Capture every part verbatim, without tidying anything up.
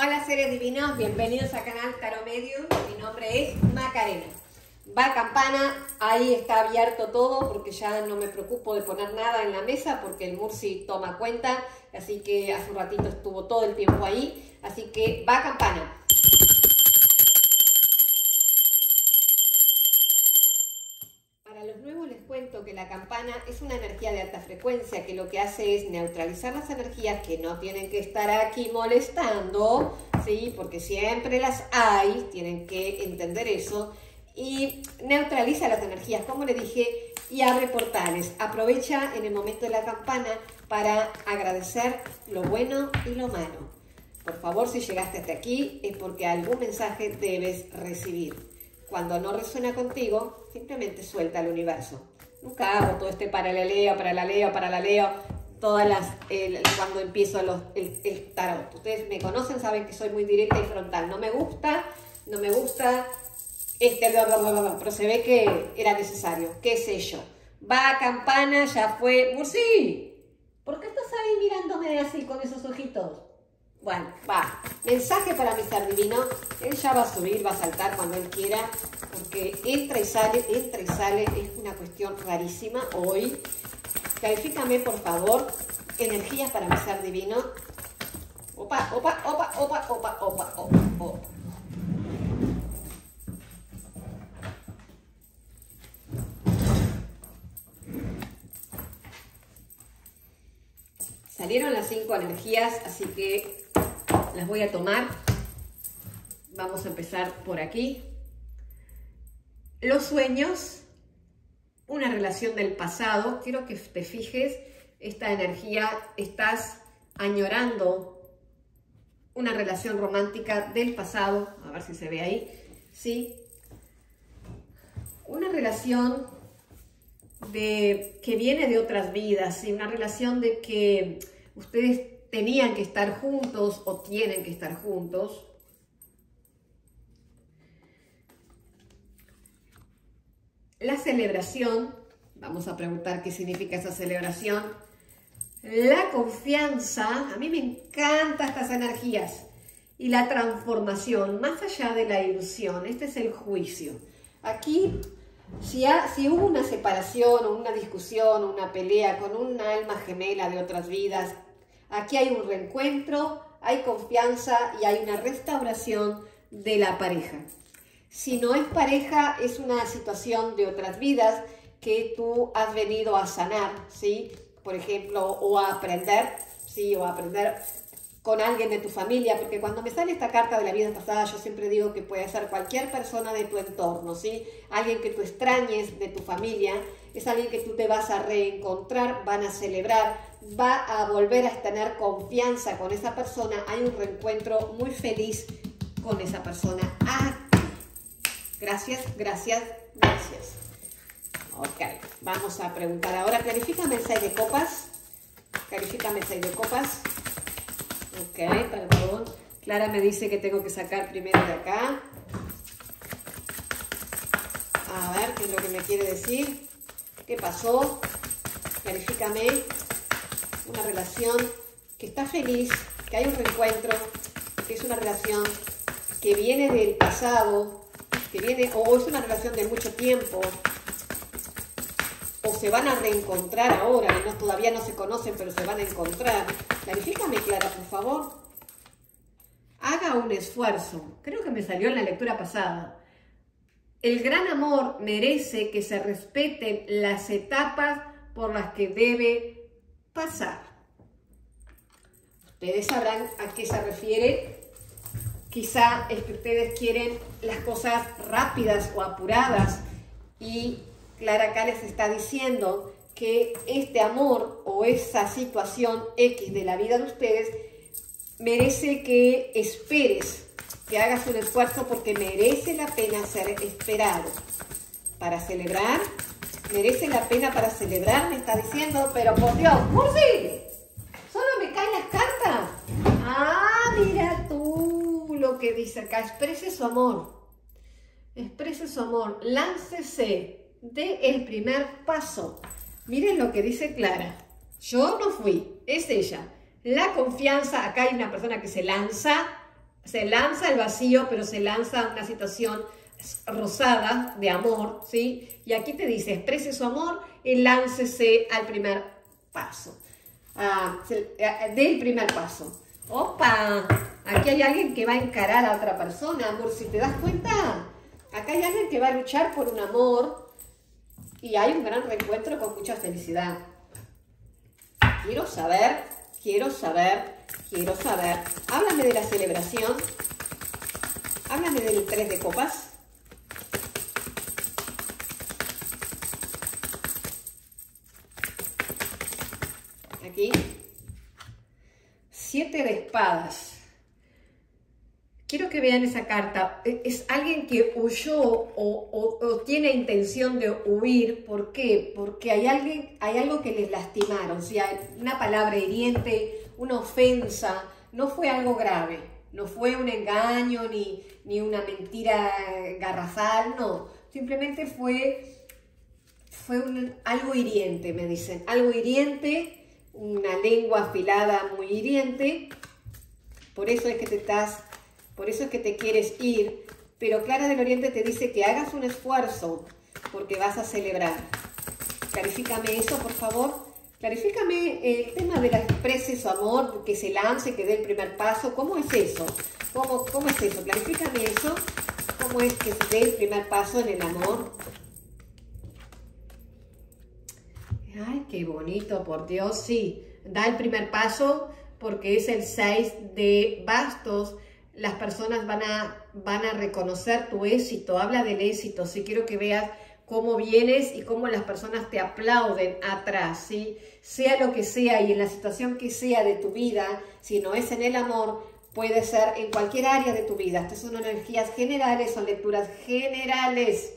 Hola seres divinos, bienvenidos a Canal Taro Medio. Mi nombre es Macarena. Va campana, ahí está abierto todo porque ya no me preocupo de poner nada en la mesa porque el Murci toma cuenta, así que hace un ratito estuvo todo el tiempo ahí, así que va campana. Para los nuevos les cuento que la campana es una energía de alta frecuencia que lo que hace es neutralizar las energías que no tienen que estar aquí molestando, ¿sí? Porque siempre las hay, tienen que entender eso, y neutraliza las energías, como le dije, y abre portales. Aprovecha en el momento de la campana para agradecer lo bueno y lo malo. Por favor, si llegaste hasta aquí es porque algún mensaje debes recibir. Cuando no resuena contigo, simplemente suelta al universo. Nunca hago todo este paraleleo, paralaleo, paralaleo, todas las, el, cuando empiezo los, el, el tarot. Ustedes me conocen, saben que soy muy directa y frontal. No me gusta, no me gusta este, bla, bla, bla, bla, pero se ve que era necesario. ¿Qué sé yo? Va campana, ya fue. ¡Murci! ¿Por qué estás ahí mirándome así con esos ojitos? Bueno, va. Mensaje para mi ser divino. Él ya va a subir, va a saltar cuando él quiera, porque entra y sale, entra y sale. Es una cuestión rarísima hoy. Califícame, por favor, energías para mi ser divino. Opa, opa, opa, opa, opa, opa, opa, opa. Salieron las cinco energías, así que las voy a tomar. Vamos a empezar por aquí. Los sueños, una relación del pasado. Quiero que te fijes, esta energía, estás añorando una relación romántica del pasado. A ver si se ve ahí. Sí. Una relación de, que viene de otras vidas, ¿sí? Una relación de que ustedes tenían que estar juntos o tienen que estar juntos. La celebración, vamos a preguntar qué significa esa celebración. La confianza, a mí me encantan estas energías. Y la transformación, más allá de la ilusión, este es el juicio. Aquí, si, ha, si hubo una separación o una discusión o una pelea con un alma gemela de otras vidas, aquí hay un reencuentro, hay confianza y hay una restauración de la pareja. Si no es pareja, es una situación de otras vidas que tú has venido a sanar, ¿sí? Por ejemplo, o a aprender, ¿sí? O a aprender con alguien de tu familia, porque cuando me sale esta carta de la vida pasada, yo siempre digo que puede ser cualquier persona de tu entorno, ¿sí? Alguien que tú extrañes de tu familia, es alguien que tú te vas a reencontrar, van a celebrar, va a volver a tener confianza con esa persona, hay un reencuentro muy feliz con esa persona. ¡Ah! Gracias, gracias, gracias. Ok, vamos a preguntar ahora, clarifícame el seis de copas, clarifícame el seis de copas. Ok, perdón. Clara me dice que tengo que sacar primero de acá. A ver, ¿qué es lo que me quiere decir? ¿Qué pasó? Clarifícame. Una relación que está feliz, que hay un reencuentro, que es una relación que viene del pasado, que viene, o es una relación de mucho tiempo, o se van a reencontrar ahora, no, todavía no se conocen, pero se van a encontrar. Clarifícame, Clara, por favor. Haga un esfuerzo. Creo que me salió en la lectura pasada. El gran amor merece que se respeten las etapas por las que debe pasar. Ustedes sabrán a qué se refiere. Quizá es que ustedes quieren las cosas rápidas o apuradas. Y Clara acá les está diciendo que este amor o esa situación X de la vida de ustedes merece que esperes, que hagas un esfuerzo porque merece la pena ser esperado. Para celebrar, merece la pena para celebrar, me está diciendo, pero por Dios, ¡Murci! ¿Solo me caen las cartas? ¡Ah, mira tú lo que dice acá! Exprese su amor, exprese su amor, láncese, dé el primer paso. Miren lo que dice Clara. Yo no fui, es ella. La confianza, acá hay una persona que se lanza, se lanza al vacío, pero se lanza a una situación rosada de amor, ¿sí? Y aquí te dice, exprese su amor y láncese al primer paso, ah, del primer paso. ¡Opa! Aquí hay alguien que va a encarar a otra persona, amor, si te das cuenta. Acá hay alguien que va a luchar por un amor y hay un gran reencuentro con mucha felicidad. Quiero saber, quiero saber, quiero saber. Háblame de la celebración. Háblame del tres de copas. Aquí. Siete de espadas. Quiero que vean esa carta. Es alguien que huyó o, o, o tiene intención de huir. ¿Por qué? Porque hay, alguien, hay algo que les lastimaron. O sea, una palabra hiriente, una ofensa. No fue algo grave. No fue un engaño ni, ni una mentira garrafal. No. Simplemente fue, fue un, algo hiriente, me dicen. Algo hiriente, una lengua afilada muy hiriente. Por eso es que te estás... Por eso es que te quieres ir, pero Clara del Oriente te dice que hagas un esfuerzo porque vas a celebrar. Clarifícame eso, por favor. Clarifícame el tema de la exprese su amor, que se lance, que dé el primer paso. ¿Cómo es eso? ¿Cómo, cómo es eso? Clarifícame eso. ¿Cómo es que se dé el primer paso en el amor? Ay, qué bonito, por Dios, sí. Da el primer paso porque es el seis de bastos. Las personas van a, van a reconocer tu éxito. Habla del éxito, sí. Quiero que veas cómo vienes y cómo las personas te aplauden atrás, ¿sí? Sea lo que sea y en la situación que sea de tu vida, si no es en el amor, puede ser en cualquier área de tu vida. Estas son energías generales, son lecturas generales.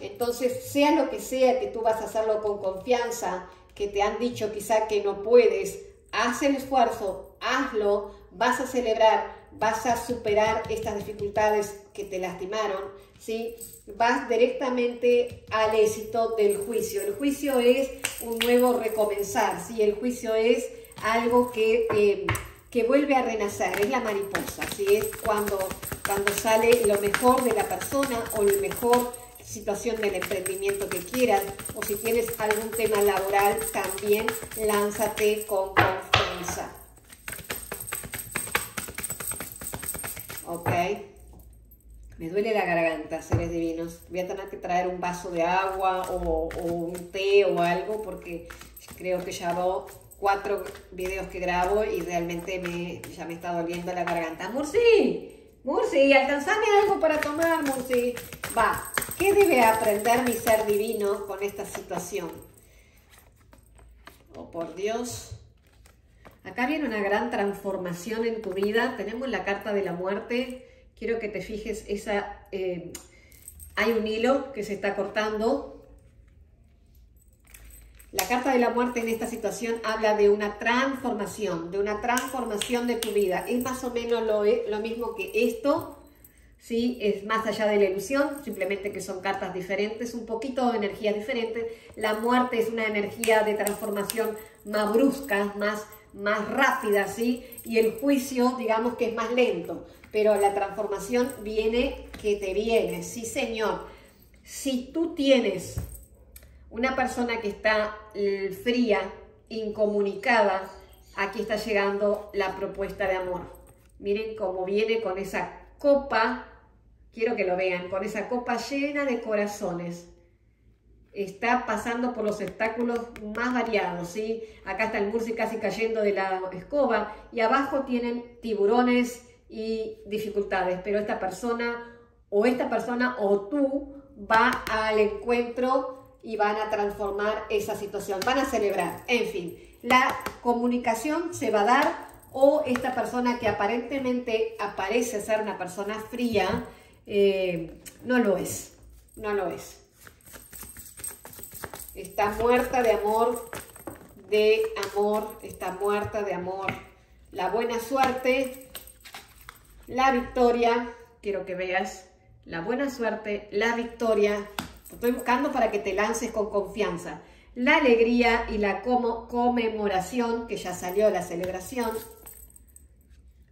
Entonces, sea lo que sea, que tú vas a hacerlo con confianza, que te han dicho quizá que no puedes, haz el esfuerzo, hazlo, vas a celebrar. Vas a superar estas dificultades que te lastimaron, ¿sí? Vas directamente al éxito del juicio. El juicio es un nuevo recomenzar, ¿sí? El juicio es algo que, eh, que vuelve a renacer, es la mariposa, ¿sí? Es cuando, cuando sale lo mejor de la persona o la mejor situación del emprendimiento que quieras, o si tienes algún tema laboral, también lánzate con confianza. Ok, me duele la garganta, seres divinos. Voy a tener que traer un vaso de agua o, o un té o algo porque creo que ya llevo cuatro videos que grabo y realmente me, ya me está doliendo la garganta. ¡Murci! ¡Murci! ¡Alcanzame algo para tomar, Murci! Va, ¿qué debe aprender mi ser divino con esta situación? Oh, por Dios... Acá viene una gran transformación en tu vida. Tenemos la carta de la muerte. Quiero que te fijes, esa, eh, hay un hilo que se está cortando. La carta de la muerte en esta situación habla de una transformación, de una transformación de tu vida. Es más o menos lo, lo mismo que esto, ¿sí? Es más allá de la ilusión, simplemente que son cartas diferentes, un poquito de energía diferente. La muerte es una energía de transformación más brusca, más... más rápida, ¿sí? Y el juicio, digamos que es más lento, pero la transformación viene que te viene, sí señor. Si tú tienes una persona que está fría, incomunicada, aquí está llegando la propuesta de amor. Miren cómo viene con esa copa, quiero que lo vean, con esa copa llena de corazones. Está pasando por los obstáculos más variados, ¿sí? Acá está el Murci casi cayendo de la escoba y abajo tienen tiburones y dificultades. Pero esta persona o esta persona o tú va al encuentro y van a transformar esa situación. Van a celebrar. En fin, la comunicación se va a dar o esta persona que aparentemente aparece ser una persona fría, eh, no lo es, no lo es. Está muerta de amor, de amor, está muerta de amor. La buena suerte, la victoria, quiero que veas, la buena suerte, la victoria. Te estoy buscando para que te lances con confianza. La alegría y la como, conmemoración, que ya salió la celebración.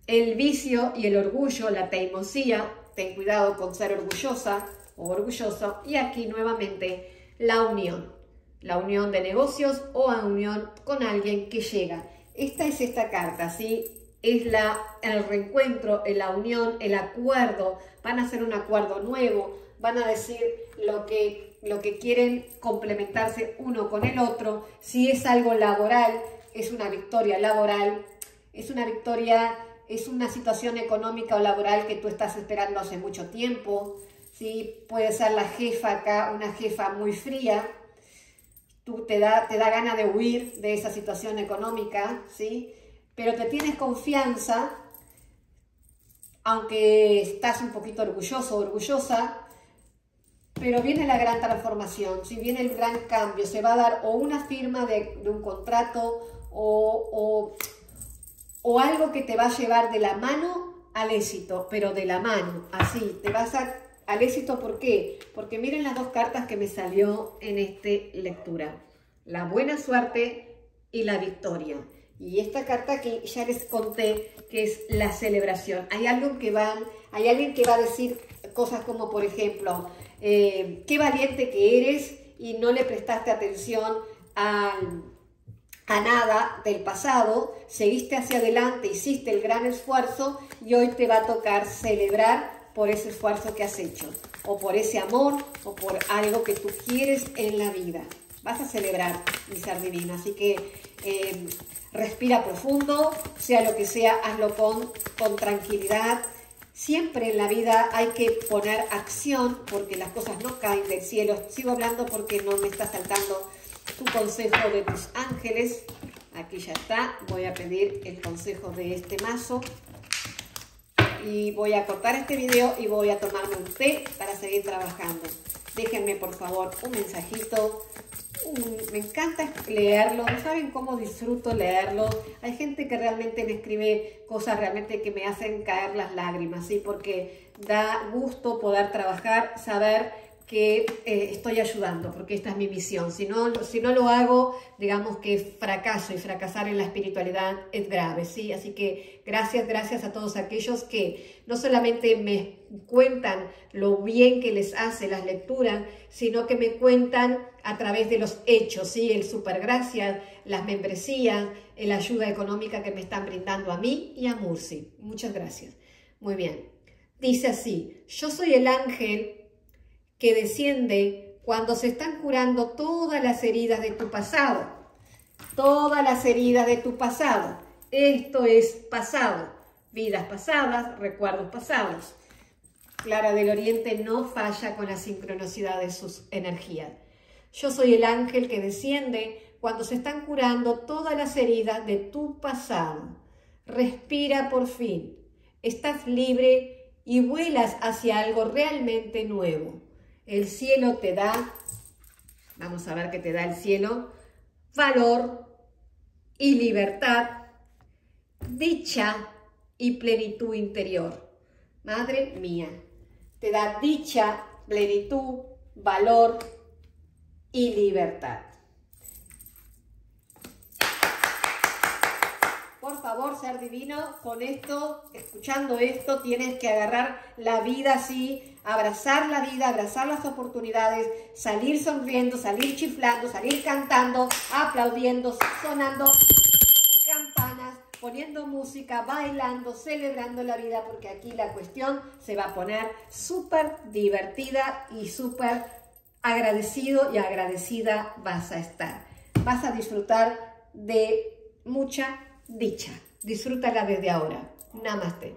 El vicio y el orgullo, la teimosía, ten cuidado con ser orgullosa o orgulloso. Y aquí nuevamente la unión, la unión de negocios o a unión con alguien que llega. Esta es esta carta, ¿sí? Es la, el reencuentro, la unión, el acuerdo. Van a hacer un acuerdo nuevo, van a decir lo que, lo que quieren complementarse uno con el otro. Si es algo laboral, es una victoria laboral, es una victoria... Es una situación económica o laboral que tú estás esperando hace mucho tiempo, ¿sí? Puede ser la jefa acá, una jefa muy fría. Tú te da, te da ganas de huir de esa situación económica, ¿sí? Pero te tienes confianza, aunque estás un poquito orgulloso o orgullosa, pero viene la gran transformación, ¿sí? Viene el gran cambio. Se va a dar o una firma de, de un contrato o... o o algo que te va a llevar de la mano al éxito, pero de la mano, así, te vas a, al éxito. ¿Por qué? Porque miren las dos cartas que me salió en esta lectura, la buena suerte y la victoria. Y esta carta que ya les conté, que es la celebración. Hay algo que van, hay alguien que va a decir cosas como, por ejemplo, eh, qué valiente que eres y no le prestaste atención al... a nada del pasado, seguiste hacia adelante, hiciste el gran esfuerzo y hoy te va a tocar celebrar por ese esfuerzo que has hecho, o por ese amor, o por algo que tú quieres en la vida. Vas a celebrar, mi ser divino. Así que eh, respira profundo, sea lo que sea, hazlo con, con tranquilidad. Siempre en la vida hay que poner acción, porque las cosas no caen del cielo. Sigo hablando porque no me está saltando tu consejo de tus ángeles. Aquí ya está. Voy a pedir el consejo de este mazo y voy a cortar este video y voy a tomarme un té para seguir trabajando. Déjenme por favor un mensajito. Uh, me encanta leerlo. No saben cómo disfruto leerlo. Hay gente que realmente me escribe cosas realmente que me hacen caer las lágrimas, ¿sí? Porque da gusto poder trabajar, saber que eh, estoy ayudando, porque esta es mi misión. Si no, si no lo hago, digamos que fracaso, y fracasar en la espiritualidad es grave, ¿sí? Así que gracias, gracias a todos aquellos que no solamente me cuentan lo bien que les hace las lecturas, sino que me cuentan a través de los hechos, ¿sí? El super gracias, las membresías, la ayuda económica que me están brindando a mí y a Murci. Muchas gracias. Muy bien. Dice así: yo soy el ángel que desciende cuando se están curando todas las heridas de tu pasado. Todas las heridas de tu pasado. Esto es pasado. Vidas pasadas, recuerdos pasados. Clara del Oriente no falla con la sincronicidad de sus energías. Yo soy el ángel que desciende cuando se están curando todas las heridas de tu pasado. Respira por fin. Estás libre y vuelas hacia algo realmente nuevo. El cielo te da, vamos a ver qué te da el cielo, valor y libertad, dicha y plenitud interior. Madre mía, te da dicha, plenitud, valor y libertad. Por favor, ser divino, con esto, escuchando esto, tienes que agarrar la vida así, abrazar la vida, abrazar las oportunidades, salir sonriendo, salir chiflando, salir cantando, aplaudiendo, sonando campanas, poniendo música, bailando, celebrando la vida, porque aquí la cuestión se va a poner súper divertida y súper agradecido y agradecida vas a estar. Vas a disfrutar de mucha dicha. Disfrútala desde ahora. Namaste.